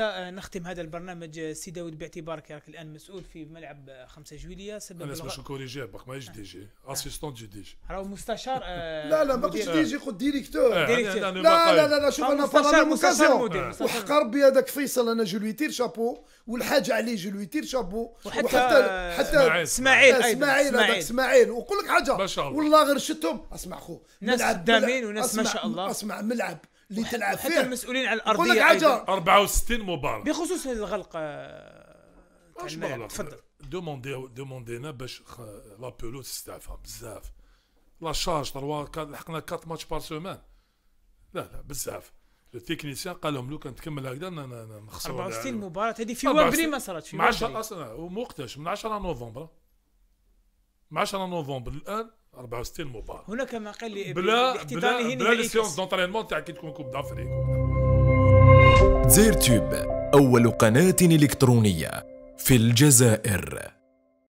نختم هذا البرنامج سي داود باعتبارك راك الان مسؤول في ملعب 5 جويلية. سبب انا باش نكون ريجي باك ماهيش دي جي اسيستون دي جي راهو مستشار لا لا ماكش دي جي خد ديريكتور لا لا لا شوف انا فالموكازيون وحق ربي هذاك فيصل انا جو لوي تير شابو والحاجه عليه جو لوي تير شابو وحتى اسماعيل هذاك اسماعيل ونقول لك حاجه والله غير شتهم اسمع خو ناس قدامين وناس ما شاء الله اسمع ملعب اللي تلعب فيه حتى المسؤولين على الارضيه ايضا 64 مباراه بخصوص الغلق تفضل دوموندينا باش لا بولوس تستعفى بزاف لا شارج 3 لحقنا 4 ماتش بار سومان لا لا بزاف التكنيسيان قال لهم لو كان تكمل هكذا نخسروا 64 مباراه هذه في وامبري ما صارتش في وامبري وموقتاش من 10 نوفمبر من 10 نوفمبر الان 64 مباراة هناك ما قال لي بلا السيونس دونترينمون تاع كي تكون كوب دافريك. دزير تيوب أول قناة إلكترونية في الجزائر.